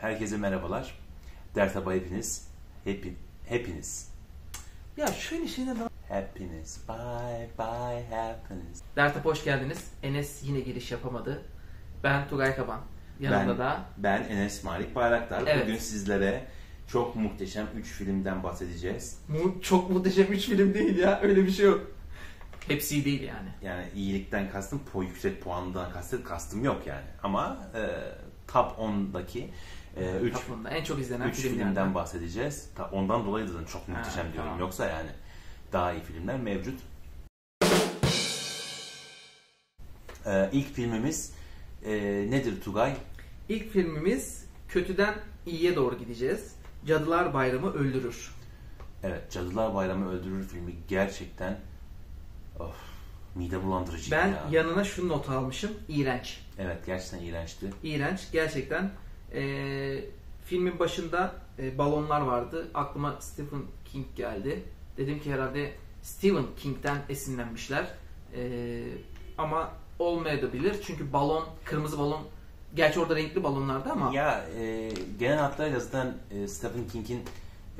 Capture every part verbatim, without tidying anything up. Herkese merhabalar. Dertap'a hepiniz. Hepin, hepiniz. Ya şöyle şeyden daha... Happiness. Bye bye happiness. Dertap'a hoş geldiniz. Enes yine giriş yapamadı. Ben Tugay Kaban. Yanımda ben, da... Ben Enes Malik Bayraktar. Evet. Bugün sizlere çok muhteşem üç filmden bahsedeceğiz. Bu çok muhteşem üç film değil ya. Öyle bir şey yok. Hepsi değil yani. Yani iyilikten kastım, po yüksek puandan kastım, kastım yok yani. Ama e, top on'daki e, üç en çok izlenen üç filmden, filmden bahsedeceğiz. Ta, ondan dolayı da çok muhteşem ha, diyorum. Tamam. Yoksa yani daha iyi filmler mevcut. E, ilk filmimiz e, nedir Tugay? İlk filmimiz kötüden iyiye doğru gideceğiz. Cadılar Bayramı Öldürür. Evet, Cadılar Bayramı Öldürür filmi gerçekten of, mide bulandırıcı. Ben ya. yanına şu notu almışım. İğrenç. Evet, gerçekten iğrençti. İğrenç. Gerçekten e, filmin başında e, balonlar vardı. Aklıma Stephen King geldi. Dedim ki herhalde Stephen King'den esinlenmişler. E, ama olmayabilir. Çünkü balon, kırmızı balon, gerçi orada renkli balonlardı ama. Ya e, genel hatlarıyla zaten e, Stephen King'in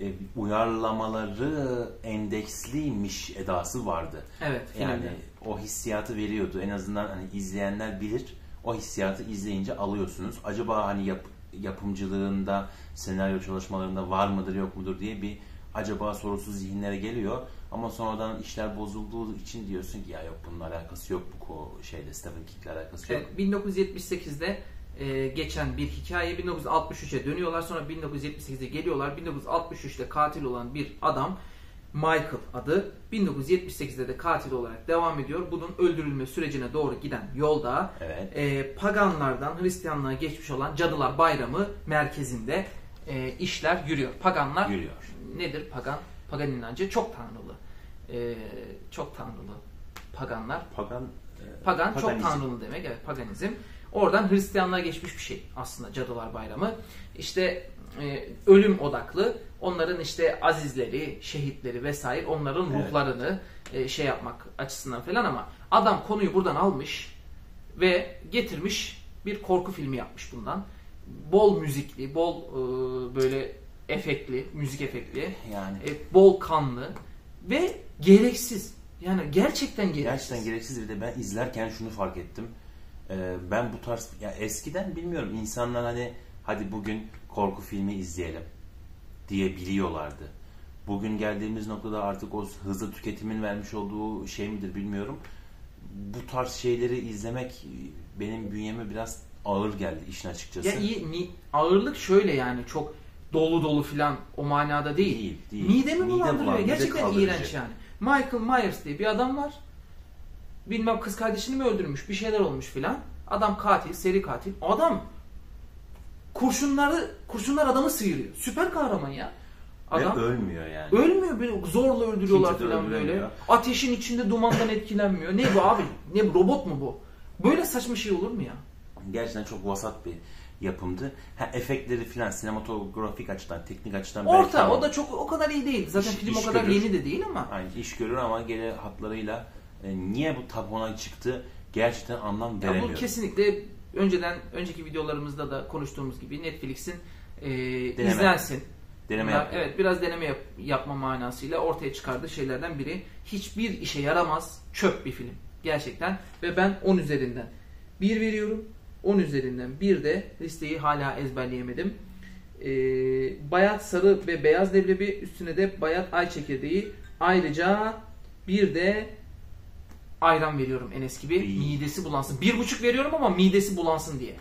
E, uyarlamaları endeksliymiş edası vardı. Evet. Yani filmde o hissiyatı veriyordu. En azından hani izleyenler bilir. O hissiyatı izleyince alıyorsunuz. Acaba hani yap, yapımcılığında, senaryo çalışmalarında var mıdır yok mudur diye bir acaba sorusu zihinlere geliyor. Ama sonradan işler bozulduğu için diyorsun ki ya yok, bunun alakası yok, bu şeyde Stephen King'le alakası yok. E, bin dokuz yüz yetmiş sekiz'de Ee, geçen bir hikaye, bin dokuz yüz altmış üç'e dönüyorlar, sonra bin dokuz yüz yetmiş sekiz'e geliyorlar. bin dokuz yüz altmış üç'te katil olan bir adam, Michael adı, bin dokuz yüz yetmiş sekiz'de de katil olarak devam ediyor. Bunun öldürülme sürecine doğru giden yolda evet. e, paganlardan Hristiyanlığa geçmiş olan Cadılar Bayramı merkezinde e, işler yürüyor. Paganlar yürüyor. Nedir pagan? Pagan inancı çok tanrılı. E, çok tanrılı paganlar. Pagan, e, pagan paganizm. Çok tanrılı demek. Evet, paganizm. Oradan Hristiyanlığa geçmiş bir şey aslında Cadılar Bayramı. İşte e, ölüm odaklı, onların işte azizleri, şehitleri vesaire, onların evet. ruhlarını e, şey yapmak açısından falan, ama adam konuyu buradan almış ve getirmiş bir korku filmi yapmış bundan. Bol müzikli, bol e, böyle efektli, müzik efektli, yani e, bol kanlı ve gereksiz. Yani gerçekten gereksiz. Gerçekten gereksiz. Bir de ben izlerken şunu fark ettim. Ben bu tarz, ya eskiden bilmiyorum, insanlar hani hadi bugün korku filmi izleyelim diye biliyorlardı. Bugün geldiğimiz noktada artık o hızlı tüketimin vermiş olduğu şey midir bilmiyorum. Bu tarz şeyleri izlemek benim bünyeme biraz ağır geldi işin açıkçası. Ya iyi, ağırlık şöyle yani çok dolu dolu filan o manada değil. değil, değil. Midemi Mide bulandırıyor. Mide Gerçekten kaldırıcı. iğrenç yani. Michael Myers diye bir adam var. Bilmem kız kardeşini mi öldürmüş, bir şeyler olmuş filan. Adam katil, seri katil. Adam kurşunları, kurşunlar adamı sıyırıyor. Süper kahraman ya. Adam ve ölmüyor yani. Ölmüyor, böyle zorla öldürüyorlar filan böyle. Ateşin içinde dumandan etkilenmiyor. Ne bu abi? Ne bu? Robot mu bu? Böyle saçma şey olur mu ya? Gerçekten çok vasat bir yapımdı. Ha, efektleri filan sinematografik açıdan, teknik açıdan belki orta, ama o da çok o kadar iyi değil. Zaten iş, film iş o kadar görür. yeni de değil ama. Aynı iş görür ama gene hatlarıyla niye bu tabona çıktı gerçekten anlam veremiyorum. Bu kesinlikle önceden önceki videolarımızda da konuştuğumuz gibi Netflix'in e, izlensin. Deneme Bunlar, Evet biraz deneme yap, yapma manasıyla ortaya çıkardığı şeylerden biri. Hiçbir işe yaramaz çöp bir film gerçekten ve ben on üzerinden bir veriyorum. on üzerinden bir de listeyi hala ezberleyemedim. E, bayat sarı ve beyaz leblebi, üstüne de bayat ay çekirdeği, ayrıca bir de ayran veriyorum Enes gibi. İyi. Midesi bulansın. Bir buçuk veriyorum ama midesi bulansın diye.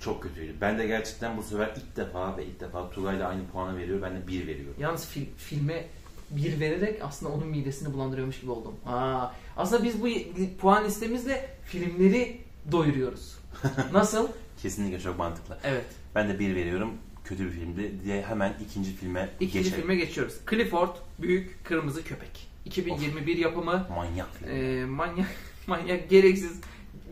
Çok kötüydü. Ben de gerçekten bu sefer ilk defa ve ilk defa Tugay'la aynı puanı veriyor. Ben de bir veriyorum. Yalnız fil, filme bir vererek aslında onun midesini bulandırıyormuş gibi oldum. Aa, aslında biz bu puan listemizle filmleri doyuruyoruz. Nasıl? Kesinlikle çok mantıklı. Evet. Ben de bir veriyorum. Kötü bir filmdi diye hemen ikinci filme ikinci geçelim. filme geçiyoruz. Clifford Büyük Kırmızı Köpek. iki bin yirmi bir of. yapımı. Manyak film. E, manyak, manyak, gereksiz.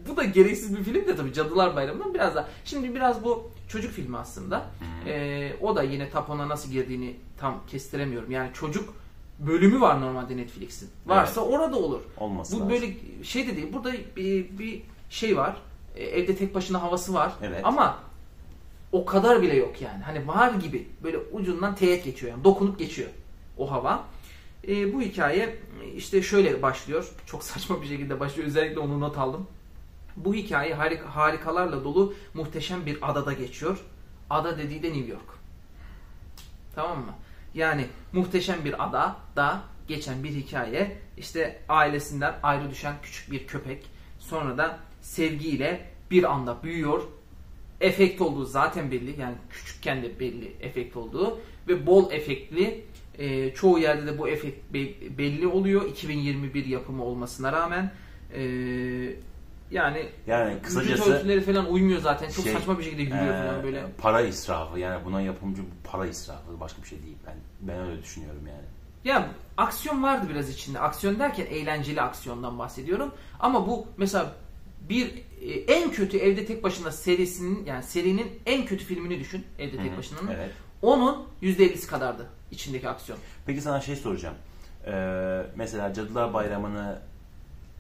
Bu da gereksiz bir film de tabii Cadılar Bayramı'ndan biraz daha. Şimdi biraz bu çocuk filmi aslında. Hmm. E, o da yine tapona nasıl girdiğini tam kestiremiyorum. Yani çocuk bölümü var normalde Netflix'in. Varsa evet. orada olur. Olması Bu lazım. Böyle şey de değil. Burada bir, bir şey var. E, evde tek başına havası var. Evet. Ama o kadar bile yok yani. Hani var gibi böyle ucundan teğet geçiyor yani. Dokunup geçiyor o hava. E, bu hikaye işte şöyle başlıyor. Çok saçma bir şekilde başlıyor. Özellikle onu not aldım. Bu hikaye harik harikalarla dolu muhteşem bir adada geçiyor. Ada dediği de New York. Tamam mı? Yani muhteşem bir adada geçen bir hikaye. İşte ailesinden ayrı düşen küçük bir köpek. Sonra da sevgiyle bir anda büyüyor. Efekt olduğu zaten belli. Yani küçükken de belli efekt olduğu. Ve bol efektli. E, çoğu yerde de bu efekt be belli oluyor. iki bin yirmi bir yapımı olmasına rağmen. E, yani yani kısacası ölçüleri falan uymuyor zaten. Çok şey, saçma bir şekilde yürüyor e, falan böyle. Para israfı. Yani buna yapımcı para israfı. Başka bir şey değil. Ben, ben öyle düşünüyorum yani. Ya aksiyon vardı biraz içinde. Aksiyon derken eğlenceli aksiyondan bahsediyorum. Ama bu mesela bir en kötü Evde Tek Başına serisinin, yani serinin en kötü filmini düşün. Evde Hı -hı, Tek Başına'nın. Evet. Onun yüzde ellisi kadardı içindeki aksiyon. Peki sana şey soracağım. Ee, mesela Cadılar Bayramı'nı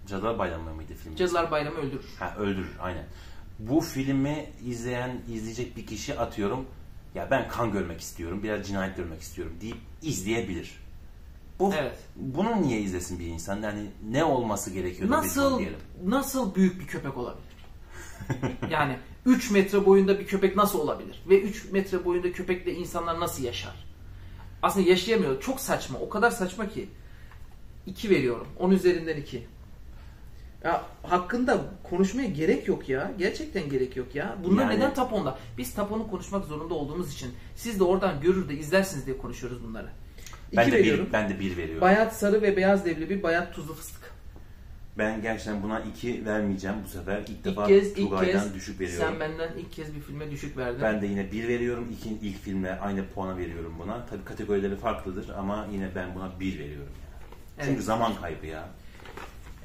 Cadılar Bayramı mıydı film? Cadılar Bayramı Öldürür. Ha, Öldürür aynen. Bu filmi izleyen, izleyecek bir kişi atıyorum ya ben kan görmek istiyorum, biraz cinayet görmek istiyorum deyip izleyebilir. Bu, evet. Bunu niye izlesin bir insan? Yani ne olması gerekiyor? Nasıl, nasıl büyük bir köpek olabilir? Yani üç metre boyunda bir köpek nasıl olabilir? Ve üç metre boyunda köpekle insanlar nasıl yaşar? Aslında yaşayamıyor. Çok saçma. O kadar saçma ki. iki veriyorum. on üzerinden iki. Ya hakkında konuşmaya gerek yok ya. Gerçekten gerek yok ya. Bunlar yani... neden Tapon'da? Biz Tapon'u konuşmak zorunda olduğumuz için siz de oradan görür de izlersiniz diye konuşuyoruz bunları. Ben de, bir, ben de bir veriyorum. Bayat sarı ve beyaz devlebi, bayat tuzlu fıstık. Ben gerçekten buna iki vermeyeceğim bu sefer. İlk, ilk defa kez, Tugay'dan ilk düşük veriyorum. Sen benden ilk kez bir filme düşük verdin. Ben de yine bir veriyorum. İkin, ilk filme aynı puana veriyorum buna. Tabii kategorileri farklıdır ama yine ben buna bir veriyorum. Evet. Çünkü zaman kaybı ya.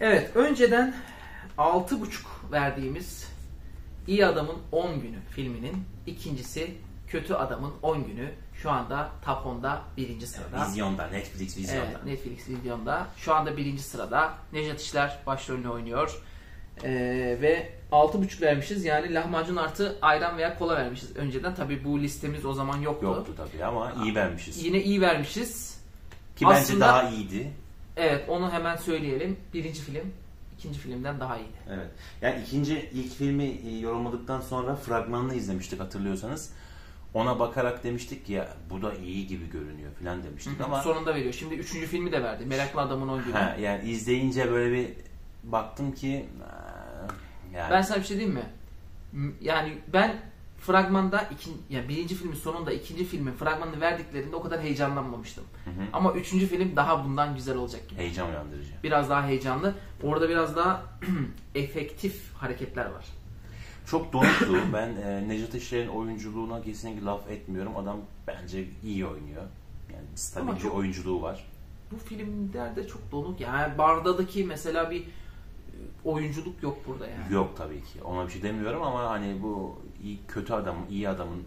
Evet, önceden altı buçuk verdiğimiz İyi Adamın on günü filminin ikincisi Kötü Adamın on günü. Şu anda Tapon'da birinci sırada. Vizyonda, Netflix vizyonda. Evet, Netflix vizyonda. Şu anda birinci sırada. Nejat İşler başrolünü oynuyor. Ee, ve altı buçuk vermişiz. Yani lahmacun artı ayran veya kola vermişiz. Önceden tabii bu listemiz o zaman yoktu. Yoktu tabii ama iyi vermişiz. Yine iyi vermişiz. Ki bence aslında daha iyiydi. Evet, onu hemen söyleyelim. Birinci film ikinci filmden daha iyiydi. Evet. Yani ikinci ilk filmi yorumladıktan sonra fragmanını izlemiştik hatırlıyorsanız. Ona bakarak demiştik ki ya bu da iyi gibi görünüyor falan demiştik. Hı hı, ama sonunda veriyor. Şimdi üçüncü filmi de verdi. Meraklı Adamın on Günü. Ha, yani izleyince böyle bir baktım ki yani... Ben sana bir şey diyeyim mi? Yani ben fragmanda ikinci, yani birinci filmin sonunda ikinci filmin fragmanını verdiklerinde o kadar heyecanlanmamıştım. Hı hı. Ama üçüncü film daha bundan güzel olacak gibi. Heyecanlandırıcı. Biraz daha heyecanlı. Orada biraz daha efektif hareketler var. Çok donuktu. Ben e, Nejat İşler'in oyunculuğuna kesinlikle laf etmiyorum. Adam bence iyi oynuyor. Yani stabil bir oyunculuğu var. Bu filmlerde çok donuk. Yani Barda'daki mesela bir oyunculuk yok burada yani. Yok tabii ki. Ona bir şey demiyorum ama hani bu iyi, kötü adamın, iyi adamın...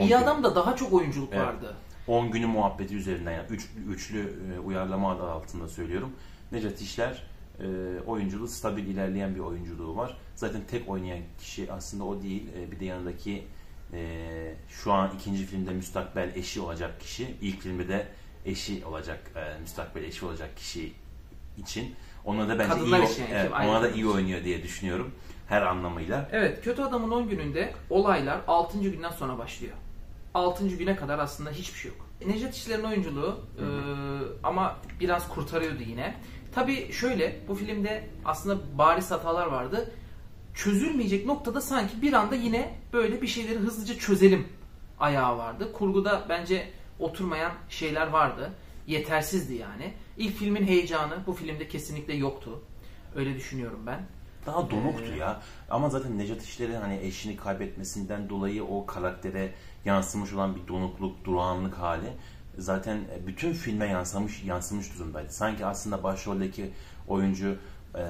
İyi Adam'da daha çok oyunculuk evet, vardı. on günü muhabbeti üzerinden yani üç, üçlü e, uyarlama adı altında söylüyorum. Nejat İşler e, oyunculuğu stabil ilerleyen bir oyunculuğu var. Zaten tek oynayan kişi aslında o değil. Bir de yanındaki e, şu an ikinci filmde müstakbel eşi olacak kişi, ilk filmde de eşi olacak, e, müstakbel eşi olacak kişi için. Ona da bence Kadınlar iyi, için, evet, ona da iyi oynuyor diye düşünüyorum. Her anlamıyla. Evet, Kötü Adamın on gününde olaylar altıncı günden sonra başlıyor. altıncı güne kadar aslında hiçbir şey yok. Nejat İşler'in oyunculuğu hı hı. E, ama biraz kurtarıyordu yine. Tabii şöyle, bu filmde aslında bariz hatalar vardı. Çözülmeyecek noktada sanki bir anda yine böyle bir şeyleri hızlıca çözelim ayağı vardı. Kurguda bence oturmayan şeyler vardı. Yetersizdi yani. İlk filmin heyecanı bu filmde kesinlikle yoktu. Öyle düşünüyorum ben. Daha donuktu ee... ya. Ama zaten Nejat İşler'in hani eşini kaybetmesinden dolayı o karaktere yansımış olan bir donukluk, durağanlık hali zaten bütün filme yansımış, yansımış durumdaydı. Sanki aslında başroldeki oyuncu Ee,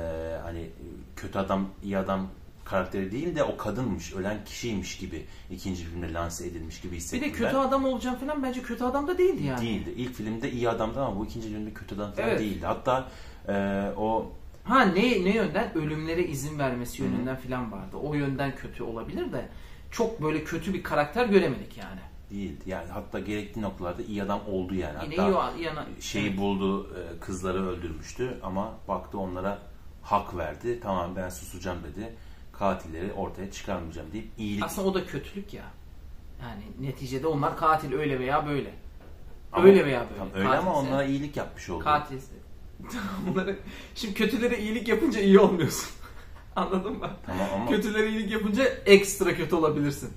hani kötü adam, iyi adam karakteri değil de o kadınmış, ölen kişiymiş gibi ikinci filmde lanse edilmiş gibi hissettim. Bir de kötü ben. adam olacağım falan bence kötü adam da değildi yani. Değildi. İlk filmde iyi adamdı ama bu ikinci filmde kötü adam falan evet. değildi. Hatta e, o... Ha ne, ne yönden? Ölümlere izin vermesi yönden falan vardı. O yönden kötü olabilir de çok böyle kötü bir karakter göremedik yani. Değildi. Yani hatta gerekli noktalarda iyi adam oldu yani. Hatta iyi, iyi yana... şeyi buldu, kızları öldürmüştü ama baktı onlara hak verdi. Tamam ben susacağım dedi. Katilleri ortaya çıkarmayacağım deyip iyilik. Aslında o da kötülük ya. Yani neticede onlar katil öyle veya böyle. Ama, öyle veya böyle. Tam öyle katilse, ama onlara iyilik yapmış oldu. Katilse. Onlara... Şimdi kötülere iyilik yapınca iyi olmuyorsun. Anladın mı? Tamam, ama... Kötülere iyilik yapınca ekstra kötü olabilirsin.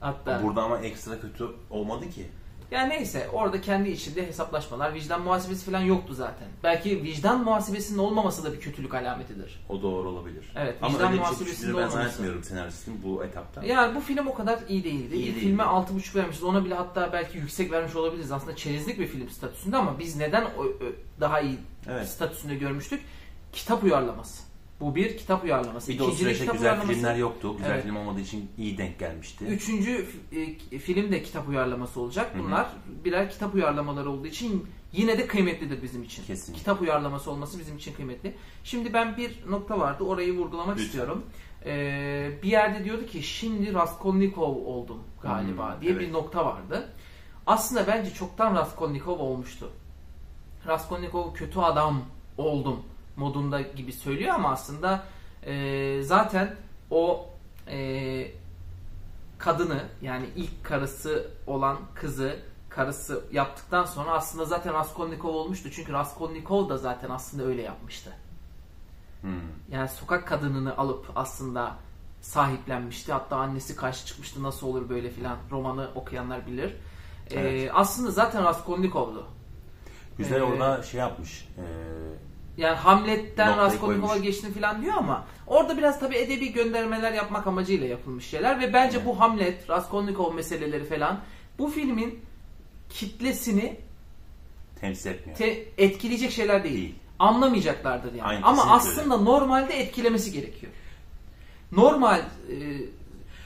Hatta. Burada ama ekstra kötü olmadı ki. Yani neyse orada kendi içinde hesaplaşmalar, vicdan muhasebesi falan yoktu zaten. Belki vicdan muhasebesinin olmaması da bir kötülük alametidir. O doğru olabilir. Evet, ama vicdan muhasebesinin olmaması. Ben zannetmiyorum senaristin bu etapta. Yani bu film o kadar iyi değildi. İyi değil. Filme altı buçuk vermişiz. Ona bile hatta belki yüksek vermiş olabiliriz. Aslında çerezlik bir film statüsünde ama biz neden daha iyi evet. statüsünde görmüştük? Kitap uyarlaması. Bu bir kitap uyarlaması. Bir de o süreçte güzel uyarlaması... filmler yoktu. Güzel evet. film olmadığı için iyi denk gelmişti. Üçüncü e, film de kitap uyarlaması olacak. Bunlar Hı-hı. birer kitap uyarlamaları olduğu için yine de kıymetlidir bizim için. Kesinlikle. Kitap uyarlaması olması bizim için kıymetli. Şimdi ben bir nokta vardı. Orayı vurgulamak Lütfen. istiyorum. Ee, bir yerde diyordu ki şimdi Raskolnikov oldum galiba Hı-hı. diye evet. bir nokta vardı. Aslında bence çoktan Raskolnikov olmuştu. Raskolnikov kötü adam oldum modunda gibi söylüyor ama aslında e, zaten o e, kadını yani ilk karısı olan kızı karısı yaptıktan sonra aslında zaten Raskolnikov olmuştu. Çünkü Raskolnikov da zaten aslında öyle yapmıştı. Hmm. Yani sokak kadınını alıp aslında sahiplenmişti. Hatta annesi karşı çıkmıştı nasıl olur böyle filan romanı okuyanlar bilir. Evet. E, aslında zaten Raskolnikov'du. Güzel ee, orada şey yapmış... E... Yani Hamlet'ten Raskolnikov'a geçtim falan diyor ama orada biraz tabii edebi göndermeler yapmak amacıyla yapılmış şeyler ve bence evet. bu Hamlet, Raskolnikov meseleleri falan bu filmin kitlesini temsil etmiyor. Te- etkileyecek şeyler değil. değil. Anlamayacaklardır yani. Aynı ama aslında öyle. Normalde etkilemesi gerekiyor. Normal e,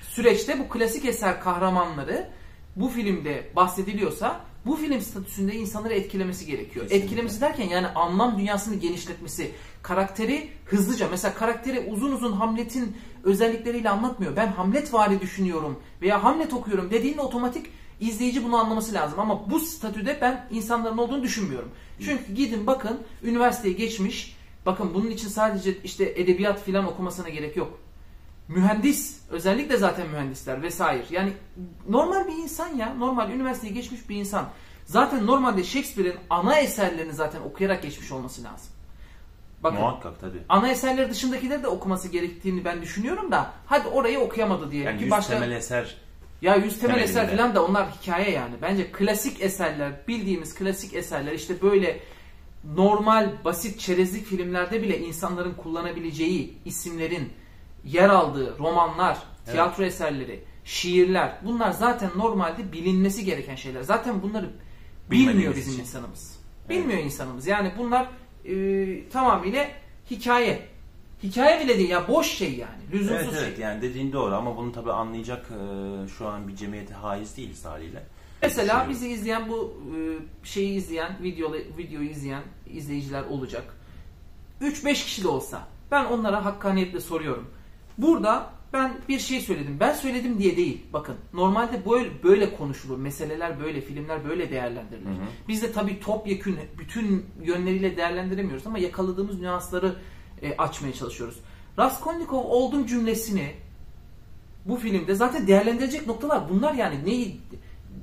süreçte bu klasik eser kahramanları bu filmde bahsediliyorsa bu film statüsünde insanları etkilemesi gerekiyor. Kesinlikle. Etkilemesi derken yani anlam dünyasını genişletmesi, karakteri hızlıca, mesela karakteri uzun uzun Hamlet'in özellikleriyle anlatmıyor. Ben Hamletvari düşünüyorum veya Hamlet okuyorum dediğinde otomatik izleyici bunu anlaması lazım. Ama bu statüde ben insanların olduğunu düşünmüyorum. Çünkü gidin bakın üniversiteye geçmiş, bakın bunun için sadece işte edebiyat filan okumasına gerek yok. Mühendis, özellikle zaten mühendisler vesaire. Yani normal bir insan ya, normal üniversiteye geçmiş bir insan. Zaten normalde Shakespeare'in ana eserlerini zaten okuyarak geçmiş olması lazım. Bakın, muhakkak tabii. Ana eserleri dışındakileri de okuması gerektiğini ben düşünüyorum da hadi orayı okuyamadı diyelim yani ki başka. yüz temel eser. Ya yüz temel temelinde. Eser falan da onlar hikaye yani. Bence klasik eserler, bildiğimiz klasik eserler işte böyle normal basit çerezlik filmlerde bile insanların kullanabileceği isimlerin yer aldığı romanlar, tiyatro evet. eserleri, şiirler bunlar zaten normalde bilinmesi gereken şeyler. Zaten bunları bilmiyor Bilmediğimiz bizim için. insanımız. Evet. Bilmiyor insanımız. Yani bunlar e, tamamıyla hikaye. Hikaye bile değil ya boş şey yani. Lüzumsuz evet, evet. şey. Yani dediğin doğru ama bunu tabii anlayacak e, şu an bir cemiyete haiz değiliz haliyle. Mesela şey... bizi izleyen bu e, şeyi izleyen, video, videoyu izleyen izleyiciler olacak. üç beş kişi de olsa ben onlara hakkaniyetle soruyorum. Burada ben bir şey söyledim. Ben söyledim diye değil. Bakın normalde böyle, böyle konuşulur. Meseleler böyle, filmler böyle değerlendirilir. Hı hı. Biz de tabii topyekün bütün yönleriyle değerlendiremiyoruz ama yakaladığımız nüansları e, açmaya çalışıyoruz. Raskolnikov oldum cümlesini bu filmde zaten değerlendirecek noktalar bunlar yani. Neyi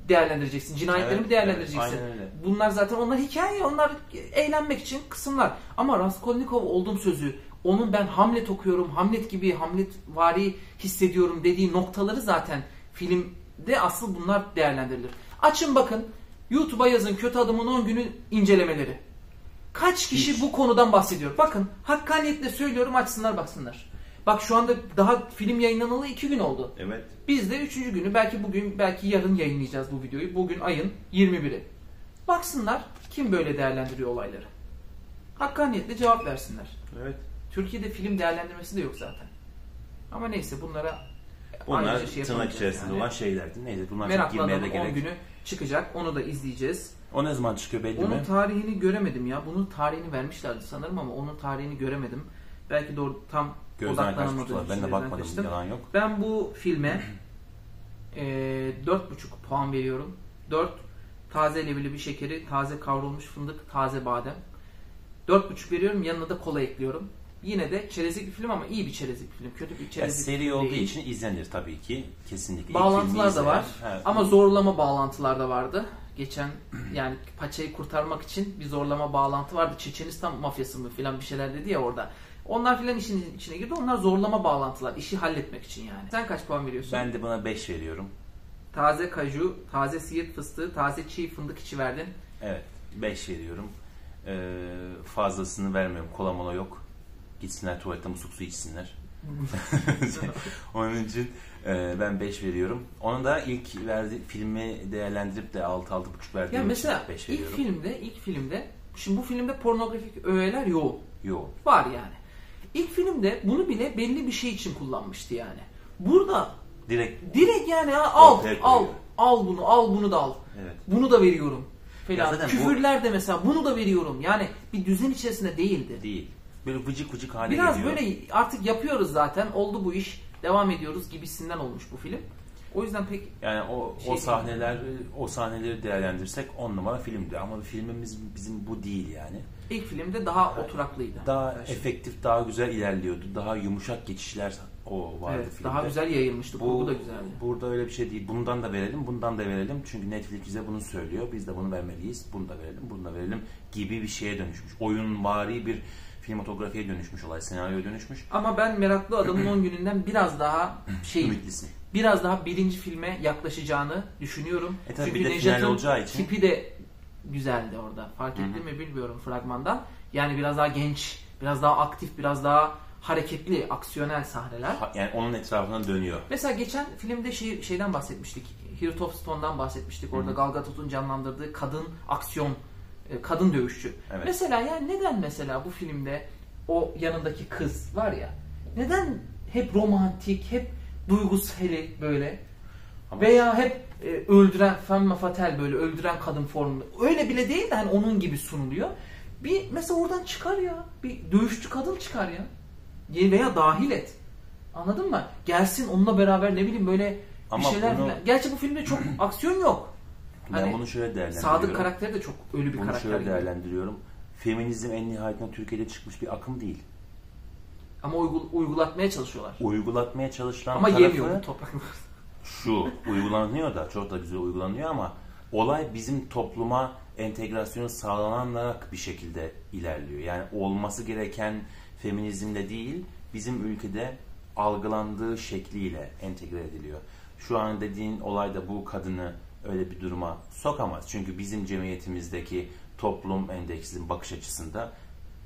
değerlendireceksin? Cinayetleri evet, mi değerlendireceksin? Evet, bunlar zaten onlar hikaye, onlar eğlenmek için kısımlar. Ama Raskolnikov oldum sözü onun ben Hamlet okuyorum, Hamlet gibi, Hamletvari hissediyorum dediği noktaları zaten filmde asıl bunlar değerlendirilir. Açın bakın, YouTube'a yazın Kötü Adamın on Günü incelemeleri. Kaç kişi Hiç. bu konudan bahsediyor? Bakın, hakkaniyetle söylüyorum açsınlar baksınlar. Bak şu anda daha film yayınlanalı iki gün oldu. Evet. Biz de üçüncü günü, belki bugün, belki yarın yayınlayacağız bu videoyu. Bugün ayın yirmi biri. Baksınlar kim böyle değerlendiriyor olayları. Hakkaniyetle cevap versinler. Evet. Türkiye'de film değerlendirmesi de yok zaten. Ama neyse bunlara bunlar şey tırnak içerisinde yani. olan şeylerdi. Neyse bunlar Meraklı çok girmeye de gerek. on günü çıkacak. Onu da izleyeceğiz. O ne zaman çıkıyor belli onun mi? Onun tarihini göremedim ya. Bunun tarihini vermişlerdi sanırım ama onun tarihini göremedim. Belki doğru tam gözden odaklanamadım. Ben de bakmadım. Yalan yok. Ben bu filme e, dört buçuk puan veriyorum. dört taze leblebi şekeri, taze kavrulmuş fındık, taze badem. dört buçuk veriyorum, yanına da kola ekliyorum. Yine de çerezlik bir film ama iyi bir çerezlik bir film. Kötü bir çerezlik yani, seri film olduğu değil. için izlenir tabii ki. Kesinlikle. Bağlantılar da var. Evet. Ama zorlama bağlantılar da vardı. Geçen yani paçayı kurtarmak için bir zorlama bağlantı vardı. Çeçenistan mafyası mı filan bir şeyler dedi ya orada. Onlar filan işin içine girdi. Onlar zorlama bağlantılar. İşi halletmek için yani. Sen kaç puan veriyorsun? Ben de buna beş veriyorum. Taze kaju, taze siirt fıstığı, taze çiğ fındık içi verdin. Evet. beş veriyorum. Ee, fazlasını vermiyorum. Kola mola yok. Gitsinler tuvalete musluk su içsinler. Onun için e, ben beş veriyorum. Onu da ilk verdi, filmi değerlendirip de altı altı buçuk verdiğim için beş veriyorum. İlk filmde, ilk filmde, şimdi bu filmde pornografik öğeler yoğun. Yoğun. Var yani. İlk filmde bunu bile belli bir şey için kullanmıştı yani. Burada direkt, direkt yani ha, al, al, al, al bunu, al bunu da al. Evet. Bunu da veriyorum. Falan. Küfürler de mesela bunu da veriyorum. Yani bir düzen içerisinde değildi. Değil. Böyle vıcık vıcık hale Biraz geliyor. Biraz böyle artık yapıyoruz zaten. Oldu bu iş. Devam ediyoruz gibisinden olmuş bu film. O yüzden pek... Yani o, şey o sahneler, değil. o sahneleri değerlendirsek on numara filmdi. Ama filmimiz bizim bu değil yani. İlk filmde daha yani, oturaklıydı. Daha evet. efektif, daha güzel ilerliyordu. Daha yumuşak geçişler o vardı evet, filmde. Daha güzel yayılmıştı. Bu, bu da güzeldi. Burada öyle bir şey değil. Bundan da verelim, bundan da verelim. Çünkü Netflix bize bunu söylüyor. Biz de bunu vermeliyiz. Bunu da verelim, bunu da verelim gibi bir şeye dönüşmüş. Oyunvari bir filmotografiye dönüşmüş olay, senaryoya dönüşmüş. Ama ben Meraklı Adamın on gününden biraz daha şey, ümitlisin. Biraz daha birinci filme yaklaşacağını düşünüyorum. E tabii bir de final olacağı için. Tipi de güzeldi orada. Fark ettin mi bilmiyorum fragmandan. Yani biraz daha genç, biraz daha aktif, biraz daha hareketli, aksiyonel sahneler. Ha, yani onun etrafından dönüyor. Mesela geçen filmde şey, şeyden bahsetmiştik. Heart of Stone'dan bahsetmiştik. Orada Hı-hı. Gal Gadot'un canlandırdığı kadın aksiyon kadın dövüşçü. Evet. Mesela ya neden mesela bu filmde o yanındaki kız var ya, neden hep romantik, hep duyguseli böyle Ama veya hep e, öldüren, femme fatale böyle öldüren kadın formunda. Öyle bile değil de hani onun gibi sunuluyor. Bir mesela oradan çıkar ya, bir dövüşçü kadın çıkar ya. Veya dahil et. Anladın mı? Gelsin onunla beraber ne bileyim böyle Ama bir şeyler. Bunu... Gerçi bu filmde çok aksiyon yok. Ben hani, bunu şöyle değerlendiriyorum. Sadık karakteri de çok ölü bir bunu karakter. Bunu şöyle değerlendiriyorum. Gibi. Feminizm en nihayetinde Türkiye'de çıkmış bir akım değil. Ama uygul uygulatmaya çalışıyorlar. Uygulatmaya çalışılan ama tarafı... Ama yemiyor topraklar. Şu, uygulanıyor da, çok da güzel uygulanıyor ama olay bizim topluma entegrasyonu sağlanarak bir şekilde ilerliyor. Yani olması gereken feminizmle değil, bizim ülkede algılandığı şekliyle entegre ediliyor. Şu an dediğin olayda bu kadını öyle bir duruma sokamaz. Çünkü bizim cemiyetimizdeki toplum endeksinin bakış açısında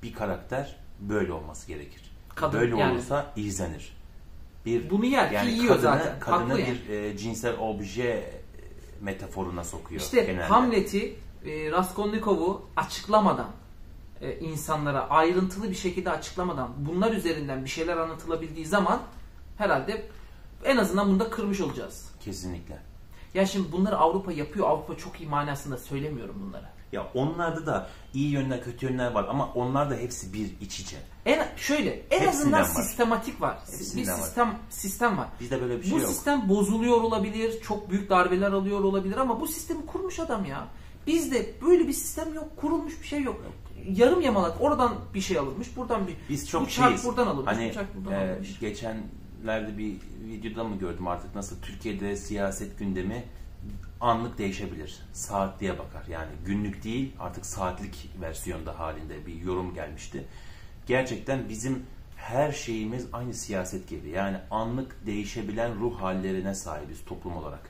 bir karakter böyle olması gerekir. Kadın, böyle yani. olursa izlenir. Bir, Bunu yer yani ki yiyor kadını, zaten. Kadını yani. bir e, cinsel obje metaforuna sokuyor. İşte genelde. Hamlet'i, e, Raskolnikov'u açıklamadan, e, insanlara ayrıntılı bir şekilde açıklamadan bunlar üzerinden bir şeyler anlatılabildiği zaman herhalde en azından bunu da kırmış olacağız. Kesinlikle. Ya şimdi bunları Avrupa yapıyor, Avrupa çok iyi manasında söylemiyorum bunları. Ya onlarda da iyi yönler, kötü yönler var ama onlar da hepsi bir iç içe. En, şöyle, en Hepsinden azından var. sistematik var. Hepsinden bir sistem var. sistem var. Bizde böyle bir şey bu yok. Bu sistem bozuluyor olabilir, çok büyük darbeler alıyor olabilir ama bu sistemi kurmuş adam ya. Bizde böyle bir sistem yok, kurulmuş bir şey yok. Yarım yamalak, oradan bir şey alınmış, buradan bir... Biz çok şeyiz. Buradan alınmış, hani, buradan e, alınmış. Geçen... bir videoda mı gördüm artık nasıl Türkiye'de siyaset gündemi anlık değişebilir. Saat diye bakar. Yani günlük değil artık saatlik versiyonda halinde bir yorum gelmişti. Gerçekten bizim her şeyimiz aynı siyaset gibi. Yani anlık değişebilen ruh hallerine sahibiz toplum olarak.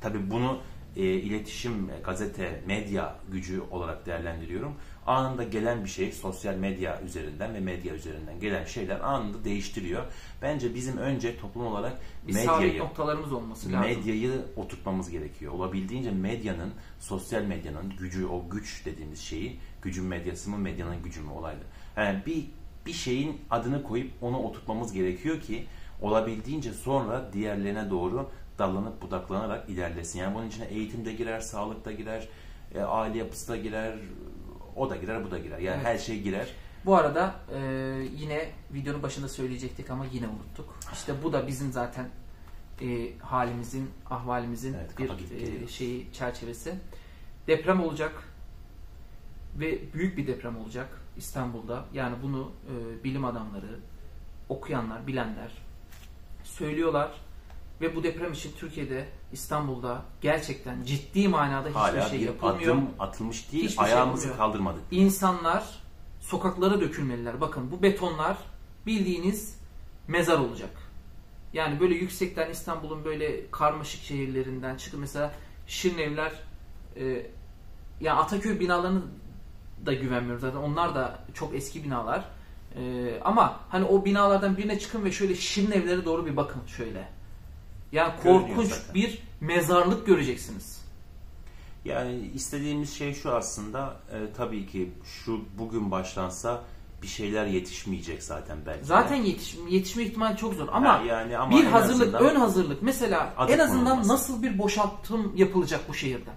Tabii bunu e, iletişim, gazete, medya gücü olarak değerlendiriyorum. Anında gelen bir şey sosyal medya üzerinden ve medya üzerinden gelen şeyler anında değiştiriyor. Bence bizim önce toplum olarak bir medyayı, noktalarımız olması lazım. medyayı oturtmamız gerekiyor. Olabildiğince medyanın, sosyal medyanın gücü, o güç dediğimiz şeyi, gücün medyası mı, medyanın gücü mü olaydı. Yani bir, bir şeyin adını koyup onu oturtmamız gerekiyor ki olabildiğince sonra diğerlerine doğru dallanıp budaklanarak ilerlesin. Yani bunun içine eğitim de girer, sağlık da girer, e, aile yapısı da girer, o da girer, bu da girer. Yani evet. her şey girer. Bu arada e, yine videonun başında söyleyecektik ama yine unuttuk. İşte bu da bizim zaten e, halimizin, ahvalimizin evet, bir e, şeyi, çerçevesi. Deprem olacak ve büyük bir deprem olacak İstanbul'da. Yani bunu e, bilim adamları, okuyanlar, bilenler söylüyorlar ve bu deprem için Türkiye'de, İstanbul'da gerçekten ciddi manada hiçbir hala şey yapılmıyor. Adım atılmış değil, hiçbir ayağımızı şey kaldırmadık. İnsanlar sokaklara dökülmeliler. Bakın bu betonlar bildiğiniz mezar olacak. Yani böyle yüksekten İstanbul'un böyle karmaşık şehirlerinden çıkıp mesela Şirinevler, e, yani Ataköy binalarını da güvenmiyoruz zaten. Onlar da çok eski binalar. E, ama hani o binalardan birine çıkın ve şöyle Şirinevlere doğru bir bakın şöyle. Yani korkunç bir mezarlık göreceksiniz. Yani istediğimiz şey şu aslında, e, tabii ki şu bugün başlansa bir şeyler yetişmeyecek zaten belki. Zaten yetiş, yetişme ihtimali çok zor ama, yani, yani ama bir hazırlık, ön hazırlık. Mesela en azından olması. Nasıl bir boşaltım yapılacak bu şehirden?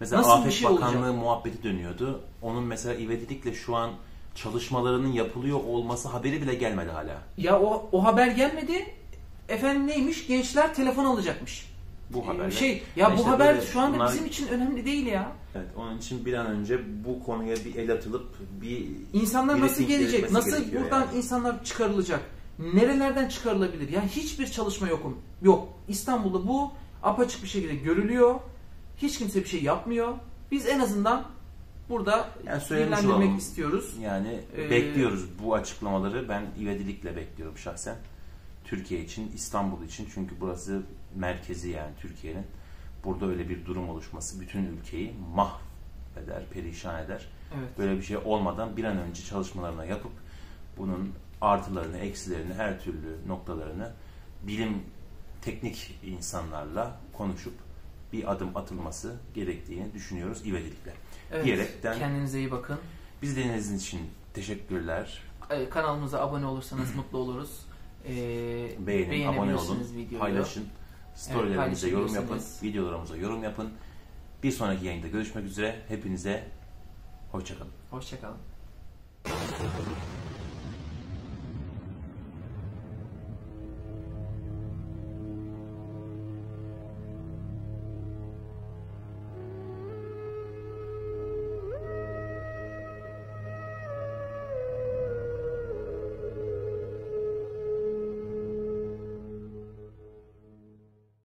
Mesela nasıl Afet şey Bakanlığı olacak? Muhabbeti dönüyordu. Onun mesela ivedilikle şu an çalışmalarının yapılıyor olması haberi bile gelmedi hala. Ya o, o haber gelmedi. Efendim neymiş? Gençler telefon alacakmış. Bu haberler. Şey, ya yani bu işte haber şu anda bunlar... bizim için önemli değil ya. Evet, onun için bir an önce bu konuya bir el atılıp bir... İnsanlar nasıl gelecek? Nasıl buradan yani insanlar çıkarılacak? Nerelerden çıkarılabilir? Yani hiçbir çalışma yok. Yok. İstanbul'da bu apaçık bir şekilde görülüyor. Hiç kimse bir şey yapmıyor. Biz en azından burada yani dinlendirmek istiyoruz. Yani ee... bekliyoruz bu açıklamaları. Ben ivedilikle bekliyorum şahsen. Türkiye için, İstanbul için, çünkü burası merkezi yani Türkiye'nin. Burada öyle bir durum oluşması bütün ülkeyi mahveder, perişan eder. Evet. Böyle bir şey olmadan bir an önce çalışmalarına yapıp bunun artılarını, eksilerini, her türlü noktalarını bilim, teknik insanlarla konuşup bir adım atılması gerektiğini düşünüyoruz ivedilikle. Evet, diyerekten, kendinize iyi bakın. Biz dinlediğiniz için teşekkürler. Kanalımıza abone olursanız mutlu oluruz. Ee, beğenin, abone olun, videoyu paylaşın, storylerimize evet, yorum yapın, videolarımıza yorum yapın. Bir sonraki yayında görüşmek üzere. Hepinize hoşça kalın. Hoşça kalın.